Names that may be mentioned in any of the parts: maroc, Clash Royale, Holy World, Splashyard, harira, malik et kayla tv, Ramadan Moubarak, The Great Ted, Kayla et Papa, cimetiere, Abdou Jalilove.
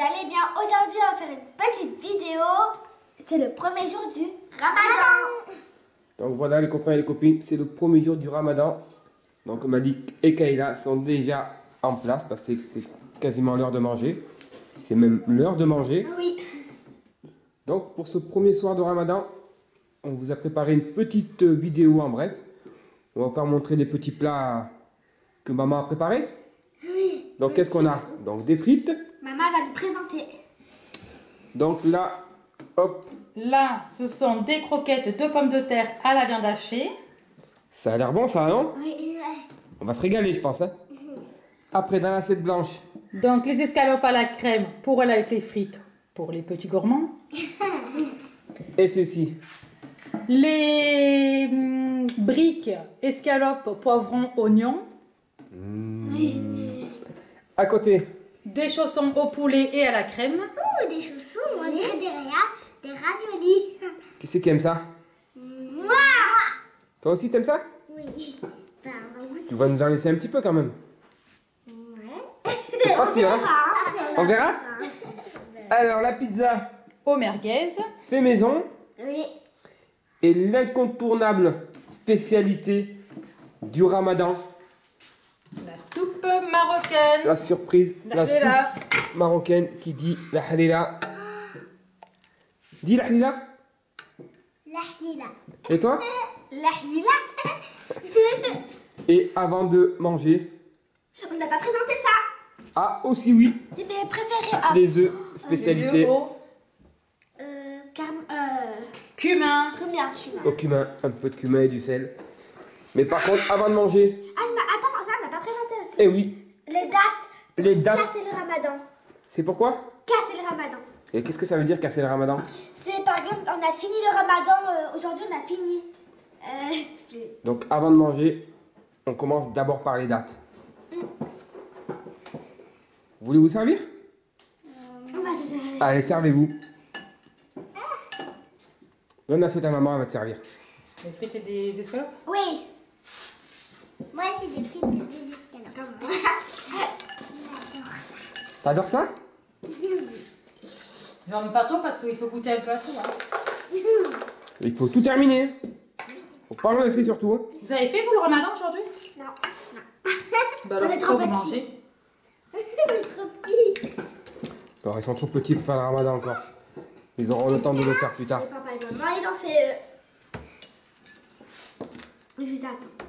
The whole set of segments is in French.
allez bien, aujourd'hui on va faire une petite vidéo. C'est le premier jour du Ramadan. Donc voilà les copains et les copines, c'est le premier jour du Ramadan. Donc Malik et Kayla sont déjà en place parce que c'est quasiment l'heure de manger. C'est même l'heure de manger. Oui. Donc pour ce premier soir de Ramadan, on vous a préparé une petite vidéo en bref. On va faire montrer les petits plats que maman a préparés. Oui. Donc qu'est-ce qu'on a? Donc des frites. Maman va nous présenter. Donc là, hop. Là, ce sont des croquettes de pommes de terre à la viande hachée. Ça a l'air bon ça, non? Oui. On va se régaler, je pense. Hein? Après, dans l'assiette blanche. Donc les escalopes à la crème pour elle avec les frites, pour les petits gourmands. Et ceci. Les briques, escalopes, poivrons, oignons. Mmh. Oui. À côté. Des chaussons au poulet et à la crème. Oh, des chaussons, on dirait des raviolis. Qui c'est qui aime ça? Moi. Toi aussi t'aimes ça? Oui. Ben, tu vas nous en laisser un petit peu quand même. Ouais. C'est facile, hein? On verra. Alors la pizza au merguez. Fait maison. Oui. Et l'incontournable spécialité du Ramadan. La soupe marocaine. La surprise, la soupe marocaine qui dit la harira. Dis la harira. La harira. Et toi? La harira. Et avant de manger. On n'a pas présenté ça. Ah, aussi oui. C'est mes préférés. Ah. Les œufs, spécialité. Cumin. Au cumin, un peu de cumin et du sel. Mais par contre, avant de manger. Ah, attends, ça, on n'a pas présenté aussi. Eh oui. Les dates. Les dates. Casser le Ramadan. C'est pourquoi? Casser le Ramadan. Et qu'est-ce que ça veut dire casser le Ramadan? C'est par exemple, on a fini le Ramadan, aujourd'hui on a fini. Donc avant de manger, on commence d'abord par les dates. Voulez-vous servir? On va se servir. Allez, servez-vous. Donne l'assiette à maman, elle va te servir. Des frites et des escalopes? Oui. Moi, c'est des frites et des escalopes. J'adore ça. T'adores ça? J'en mets pas trop parce qu'il faut goûter un peu à tout. Hein. Il faut tout terminer. Faut pas en laisser surtout. Hein. Vous avez fait vous le Ramadan aujourd'hui? Non. Non. Bah alors, on est trop petits. On est trop petits. Alors, ils sont trop petits pour faire le Ramadan encore. Ils auront le temps de le faire plus tard. Papa et maman, ils en fait. Juste attends.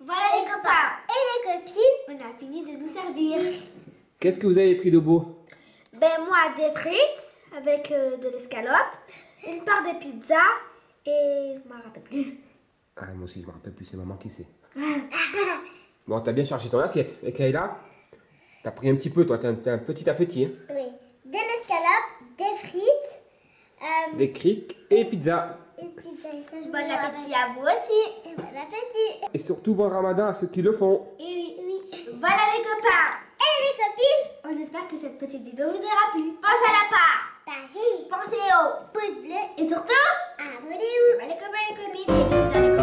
Voilà les copains et les copines, on a fini de nous servir. Qu'est-ce que vous avez pris de beau? Ben moi, des frites avec de l'escalope, une part de pizza et je m'en rappelle plus. Ah, moi aussi je m'en rappelle plus, c'est maman qui sait. Bon, t'as bien chargé ton assiette. Et Kayla? T'as pris un petit peu, toi, t'as un petit à petit. Hein. Oui. De l'escalope, des frites, des criques et pizza. Et pizza et ça, bon appétit à vous aussi. Et bon appétit. Et surtout bon Ramadan à ceux qui le font. Et oui, oui. Voilà les copains et les copines. On espère que cette petite vidéo vous aura plu. Pensez à la partager. Pensez au pouce bleu. Et surtout, abonnez-vous. Voilà les copains et les copines.